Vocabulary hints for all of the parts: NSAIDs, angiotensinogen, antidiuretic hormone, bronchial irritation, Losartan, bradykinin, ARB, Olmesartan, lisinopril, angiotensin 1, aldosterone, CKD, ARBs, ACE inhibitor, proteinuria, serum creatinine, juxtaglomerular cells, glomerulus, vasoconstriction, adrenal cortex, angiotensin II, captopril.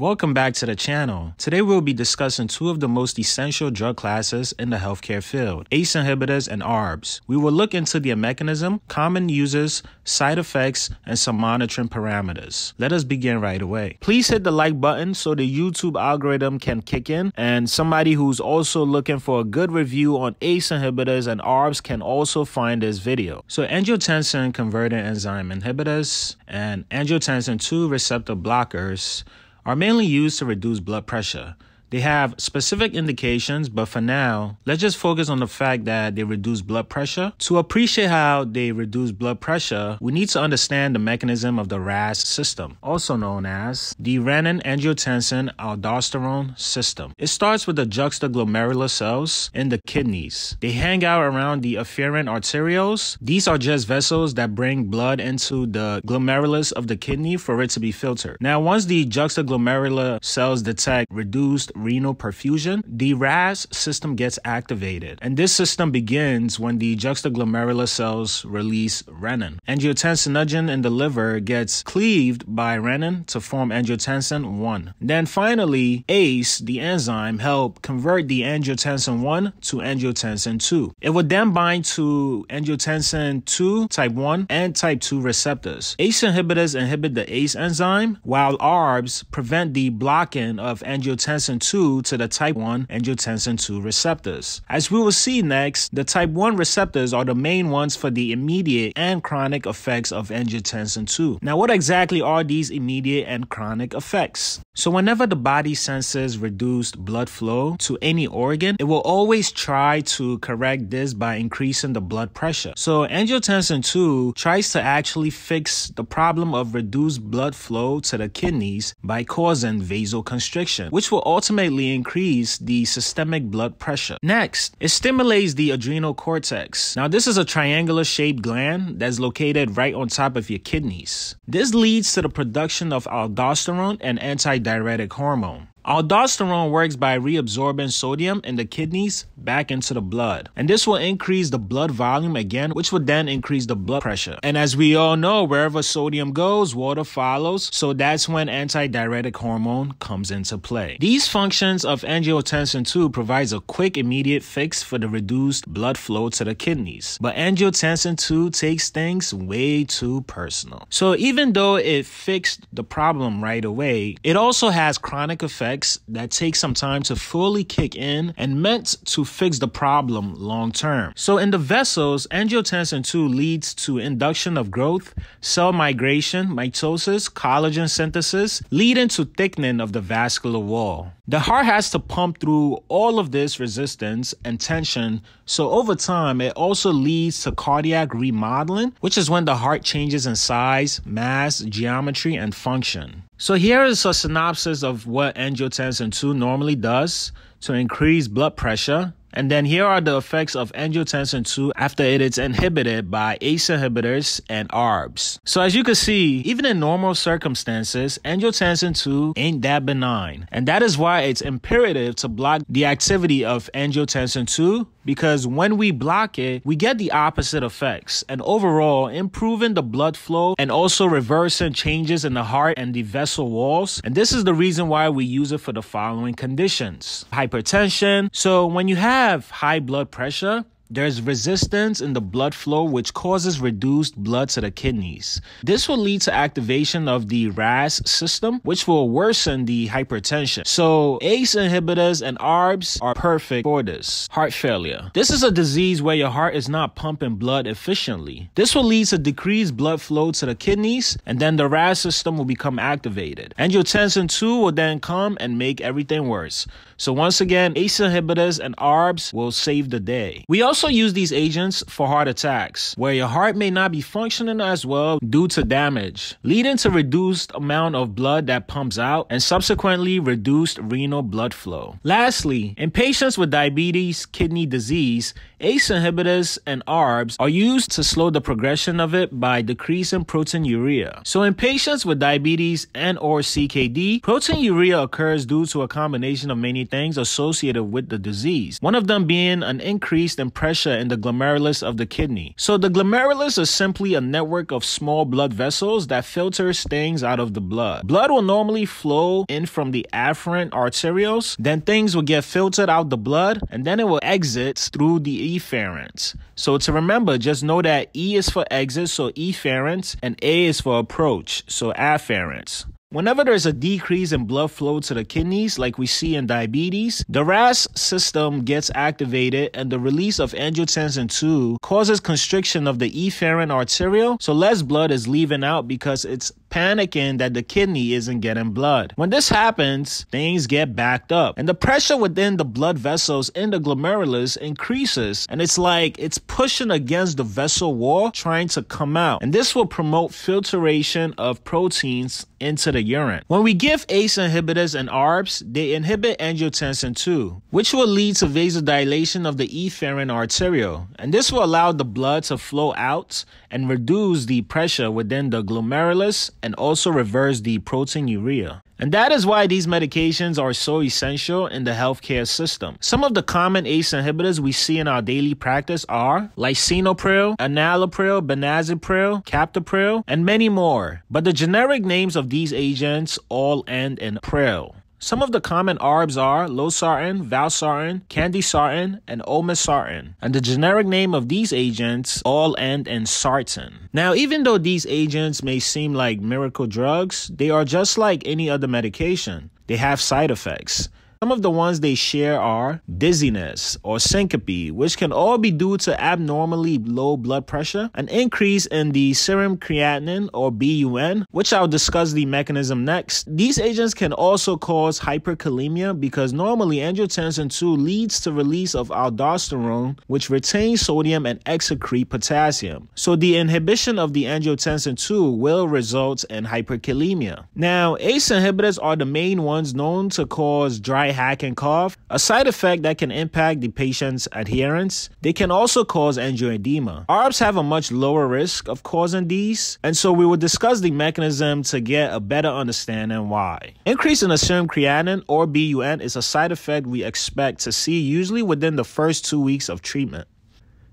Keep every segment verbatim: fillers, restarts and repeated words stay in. Welcome back to the channel. Today we'll be discussing two of the most essential drug classes in the healthcare field, ACE inhibitors and A R Bs. We will look into their mechanism, common uses, side effects, and some monitoring parameters. Let us begin right away. Please hit the like button so the YouTube algorithm can kick in, and somebody who's also looking for a good review on ACE inhibitors and A R Bs can also find this video. So angiotensin converting enzyme inhibitors and angiotensin two receptor blockers are mainly used to reduce blood pressure. They have specific indications, but for now, let's just focus on the fact that they reduce blood pressure. To appreciate how they reduce blood pressure, we need to understand the mechanism of the R A S system, also known as the renin-angiotensin-aldosterone system. It starts with the juxtaglomerular cells in the kidneys. They hang out around the efferent arterioles. These are just vessels that bring blood into the glomerulus of the kidney for it to be filtered. Now, once the juxtaglomerular cells detect reduced renal perfusion, the R A S system gets activated, and this system begins when the juxtaglomerular cells release renin. Angiotensinogen in the liver gets cleaved by renin to form angiotensin one. Then finally, ACE, the enzyme, help convert the angiotensin one to angiotensin two. It would then bind to angiotensin two type one and type two receptors. ACE inhibitors inhibit the ACE enzyme, while A R Bs prevent the blocking of angiotensin two to the type one angiotensin two receptors. As we will see next, the type one receptors are the main ones for the immediate and chronic effects of angiotensin two. Now, what exactly are these immediate and chronic effects? So whenever the body senses reduced blood flow to any organ, it will always try to correct this by increasing the blood pressure. So angiotensin two tries to actually fix the problem of reduced blood flow to the kidneys by causing vasoconstriction, which will ultimately increase the systemic blood pressure. Next, it stimulates the adrenal cortex. Now, this is a triangular-shaped gland that's located right on top of your kidneys. This leads to the production of aldosterone and antidiuretic hormone. Aldosterone works by reabsorbing sodium in the kidneys back into the blood, and this will increase the blood volume again, which would then increase the blood pressure. And as we all know, wherever sodium goes, water follows, so that's when antidiuretic hormone comes into play. These functions of angiotensin two provides a quick immediate fix for the reduced blood flow to the kidneys, but angiotensin two takes things way too personal. So even though it fixed the problem right away, it also has chronic effects that take some time to fully kick in and meant to fix the problem long term. So in the vessels, angiotensin two leads to induction of growth, cell migration, mitosis, collagen synthesis, leading to thickening of the vascular wall. The heart has to pump through all of this resistance and tension, so over time it also leads to cardiac remodeling, which is when the heart changes in size, mass, geometry, and function. So here is a synopsis of what angiotensin two normally does to increase blood pressure. And then here are the effects of angiotensin two after it is inhibited by ACE inhibitors and A R Bs. So as you can see, even in normal circumstances, angiotensin two ain't that benign. And that is why it's imperative to block the activity of angiotensin two, because when we block it, we get the opposite effects. And overall, improving the blood flow and also reversing changes in the heart and the vessel walls. And this is the reason why we use it for the following conditions. Hypertension. So when you have have high blood pressure, there's resistance in the blood flow, which causes reduced blood to the kidneys. This will lead to activation of the R A S system, which will worsen the hypertension. So ACE inhibitors and A R Bs are perfect for this. Heart failure. This is a disease where your heart is not pumping blood efficiently. This will lead to decreased blood flow to the kidneys, and then the R A S system will become activated. Angiotensin two will then come and make everything worse. So once again, ACE inhibitors and A R Bs will save the day. We also use these agents for heart attacks, where your heart may not be functioning as well due to damage, leading to reduced amount of blood that pumps out and subsequently reduced renal blood flow. Lastly, in patients with diabetes, kidney disease, ACE inhibitors and A R Bs are used to slow the progression of it by decreasing proteinuria. So in patients with diabetes and or C K D, proteinuria occurs due to a combination of many things associated with the disease, one of them being an increase in pressure pressure in the glomerulus of the kidney. So the glomerulus is simply a network of small blood vessels that filters things out of the blood. Blood will normally flow in from the afferent arterioles, then things will get filtered out the blood, and then it will exit through the efferent. So to remember, just know that E is for exit, so efferent, and A is for approach, so afferent. Whenever there's a decrease in blood flow to the kidneys, like we see in diabetes, the R A S system gets activated and the release of angiotensin two causes constriction of the efferent arteriole, so less blood is leaving out because it's panicking that the kidney isn't getting blood. When this happens, things get backed up and the pressure within the blood vessels in the glomerulus increases, and it's like it's pushing against the vessel wall trying to come out, and this will promote filtration of proteins into the urine. When we give A C E inhibitors and A R Bs, they inhibit angiotensin two, which will lead to vasodilation of the efferent arteriole, and this will allow the blood to flow out and reduce the pressure within the glomerulus and also reverse the proteinuria. And that is why these medications are so essential in the healthcare system. Some of the common A C E inhibitors we see in our daily practice are lisinopril, enalapril, benazepril, captopril, and many more. But the generic names of these agents all end in pril. Some of the common A R Bs are Losartan, Valsartan, Candesartan, and Olmesartan, and the generic name of these agents all end in sartan. Now, even though these agents may seem like miracle drugs, they are just like any other medication. They have side effects. Some of the ones they share are dizziness or syncope, which can all be due to abnormally low blood pressure, an increase in the serum creatinine or B U N, which I'll discuss the mechanism next. These agents can also cause hyperkalemia because normally angiotensin two leads to release of aldosterone, which retains sodium and excrete potassium. So the inhibition of the angiotensin two will result in hyperkalemia. Now, A C E inhibitors are the main ones known to cause dry hack and cough, a side effect that can impact the patient's adherence. They can also cause angioedema. A R Bs have a much lower risk of causing these, and so we will discuss the mechanism to get a better understanding why. Increase in the serum creatinine or B U N is a side effect we expect to see usually within the first two weeks of treatment.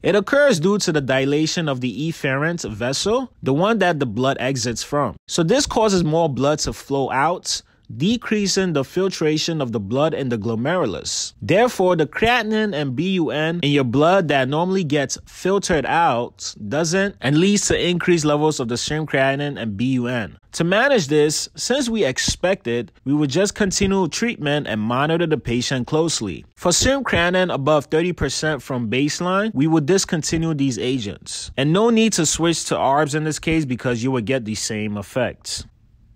It occurs due to the dilation of the efferent vessel, the one that the blood exits from. So this causes more blood to flow out, decreasing the filtration of the blood in the glomerulus. Therefore, the creatinine and B U N in your blood that normally gets filtered out doesn't, and leads to increased levels of the serum creatinine and B U N. To manage this, since we expected, we would just continue treatment and monitor the patient closely. For serum creatinine above thirty percent from baseline, we would discontinue these agents. And no need to switch to A R Bs in this case because you would get the same effects.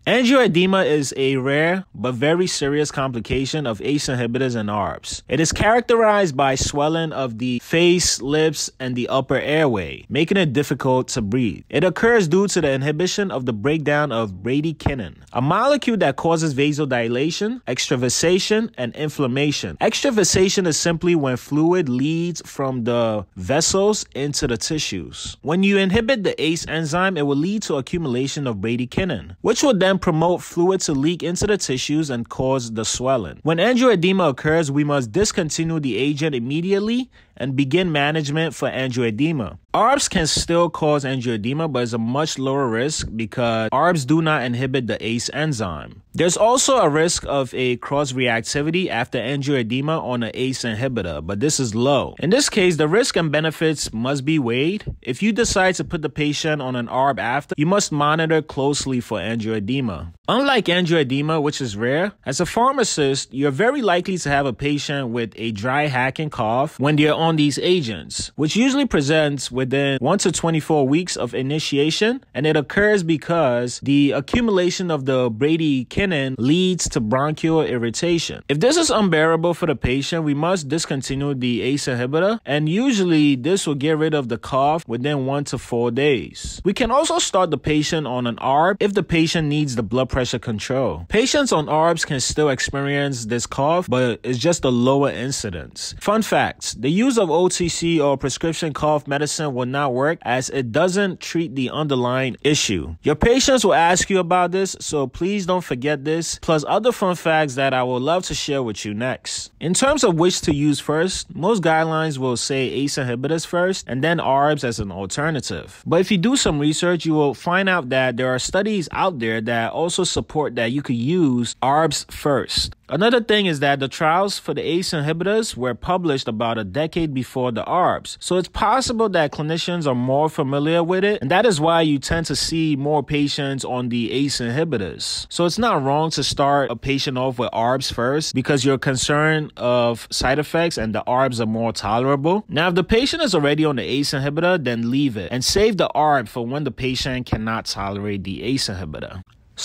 Angioedema is a rare but very serious complication of A C E inhibitors and A R Bs. It is characterized by swelling of the face, lips, and the upper airway, making it difficult to breathe. It occurs due to the inhibition of the breakdown of bradykinin, a molecule that causes vasodilation, extravasation, and inflammation. Extravasation is simply when fluid leads from the vessels into the tissues. When you inhibit the A C E enzyme, it will lead to accumulation of bradykinin, which will then promote fluid to leak into the tissues and cause the swelling. When angioedema occurs, we must discontinue the agent immediately and begin management for angioedema. A R Bs can still cause angioedema, but it's a much lower risk because A R Bs do not inhibit the A C E enzyme. There's also a risk of a cross-reactivity after angioedema on an A C E inhibitor, but this is low. In this case, the risk and benefits must be weighed. If you decide to put the patient on an A R B after, you must monitor closely for angioedema. Unlike angioedema, which is rare, as a pharmacist, you're very likely to have a patient with a dry hack and cough when they're on these agents, which usually presents with within one to twenty-four weeks of initiation, and it occurs because the accumulation of the bradykinin leads to bronchial irritation. If this is unbearable for the patient, we must discontinue the A C E inhibitor, and usually this will get rid of the cough within one to four days. We can also start the patient on an A R B if the patient needs the blood pressure control. Patients on A R Bs can still experience this cough, but it's just a lower incidence. Fun facts: they use use of O T C or prescription cough medicine will not work as it doesn't treat the underlying issue. Your patients will ask you about this, so please don't forget this, plus other fun facts that I would love to share with you next. In terms of which to use first, most guidelines will say A C E inhibitors first and then A R Bs as an alternative. But if you do some research, you will find out that there are studies out there that also support that you could use A R Bs first. Another thing is that the trials for the A C E inhibitors were published about a decade before the A R Bs, so it's possible that clinicians are more familiar with it, and that is why you tend to see more patients on the A C E inhibitors. So it's not wrong to start a patient off with A R Bs first because you're concerned of side effects and the A R Bs are more tolerable. Now, if the patient is already on the A C E inhibitor, then leave it and save the A R B for when the patient cannot tolerate the A C E inhibitor.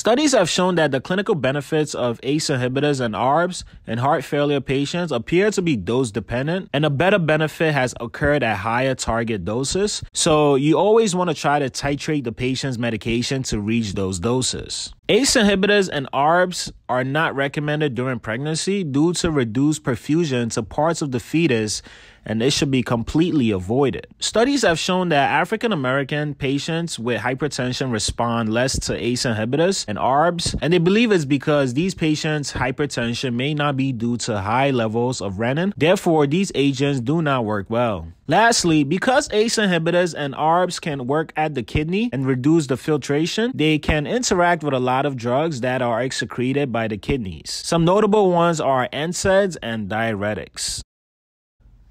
Studies have shown that the clinical benefits of A C E inhibitors and A R Bs in heart failure patients appear to be dose-dependent, and a better benefit has occurred at higher target doses, so you always want to try to titrate the patient's medication to reach those doses. A C E inhibitors and A R Bs are not recommended during pregnancy due to reduced perfusion to parts of the fetus, and it should be completely avoided. Studies have shown that African American patients with hypertension respond less to A C E inhibitors and A R Bs, and they believe it's because these patients' hypertension may not be due to high levels of renin, therefore these agents do not work well. Lastly, because A C E inhibitors and A R Bs can work at the kidney and reduce the filtration, they can interact with a lot of drugs that are excreted by the kidneys. Some notable ones are N SAIDs and diuretics.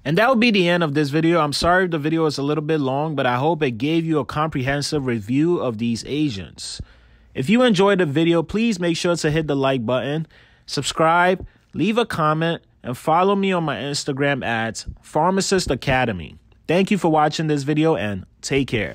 And that will be the end of this video. I'm sorry if the video is a little bit long, but I hope it gave you a comprehensive review of these agents. If you enjoyed the video, please make sure to hit the like button, subscribe, leave a comment, and follow me on my Instagram at Pharmacist Academy. Thank you for watching this video and take care.